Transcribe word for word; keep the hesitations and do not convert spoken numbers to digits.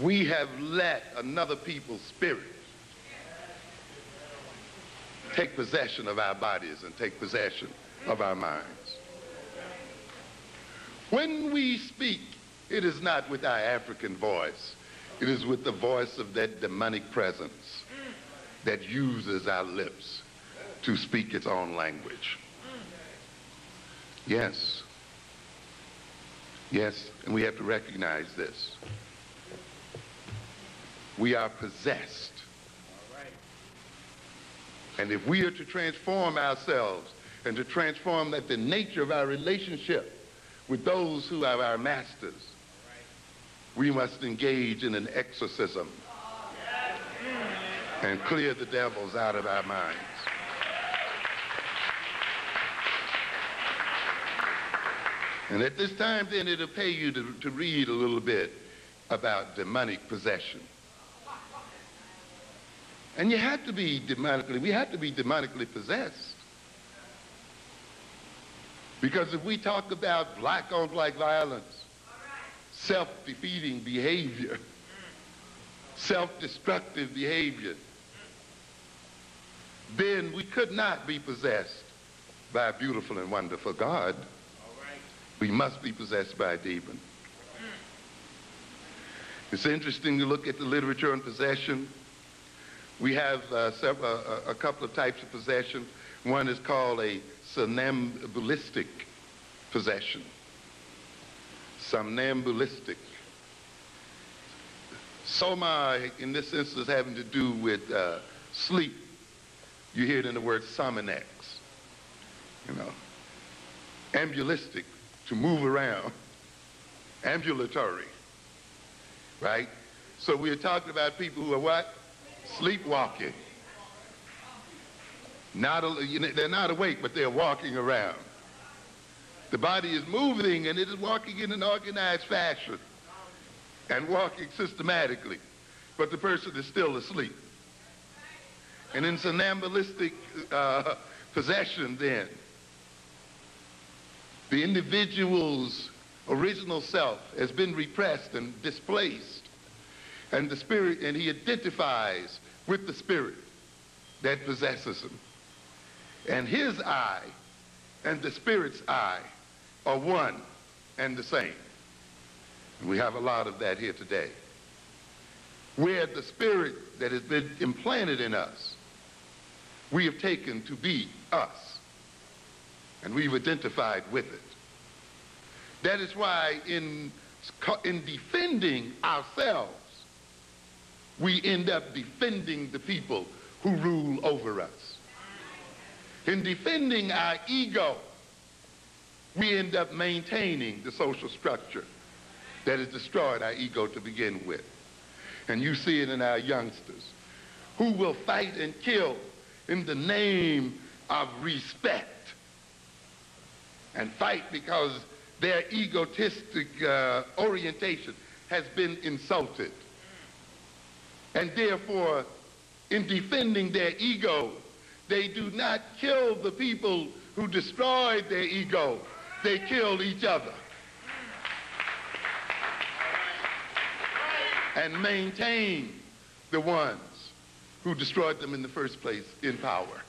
We have let another people's spirit take possession of our bodies and take possession of our minds. When we speak, it is not with our African voice. It is with the voice of that demonic presence that uses our lips to speak its own language. Yes. Yes, and we have to recognize this. We are possessed. And if we are to transform ourselves and to transform that the nature of our relationship with those who are our masters, we must engage in an exorcism and clear the devils out of our minds. And at this time, then, it'll pay you to, to read a little bit about demonic possession. And you have to be demonically, we have to be demonically possessed. Because if we talk about black-on-black violence, self-defeating behavior, self-destructive behavior, then we could not be possessed by a beautiful and wonderful God. We must be possessed by a demon. It's interesting to look at the literature on possession. We have uh, several, uh, a couple of types of possession. One is called a somnambulistic possession. Somnambulistic. Soma, in this instance, having to do with uh, sleep. You hear it in the word Sominex. You know, ambulistic. To move around, ambulatory, right? So we're talking about people who are what? Sleepwalking. Not, they're not awake, but they're walking around. The body is moving, and it is walking in an organized fashion and walking systematically, but the person is still asleep. And in somnambulistic uh, possession then, the individual's original self has been repressed and displaced, and the spirit, and he identifies with the spirit that possesses him. And his I and the spirit's I are one and the same. And we have a lot of that here today, where the spirit that has been implanted in us, we have taken to be us. And we've identified with it. That is why in, in defending ourselves, we end up defending the people who rule over us. In defending our ego, we end up maintaining the social structure that has destroyed our ego to begin with. And you see it in our youngsters, who will fight and kill in the name of respect. And fight because their egotistic uh, orientation has been insulted. And therefore, in defending their ego, they do not kill the people who destroyed their ego. They kill each other. And maintain the ones who destroyed them in the first place in power.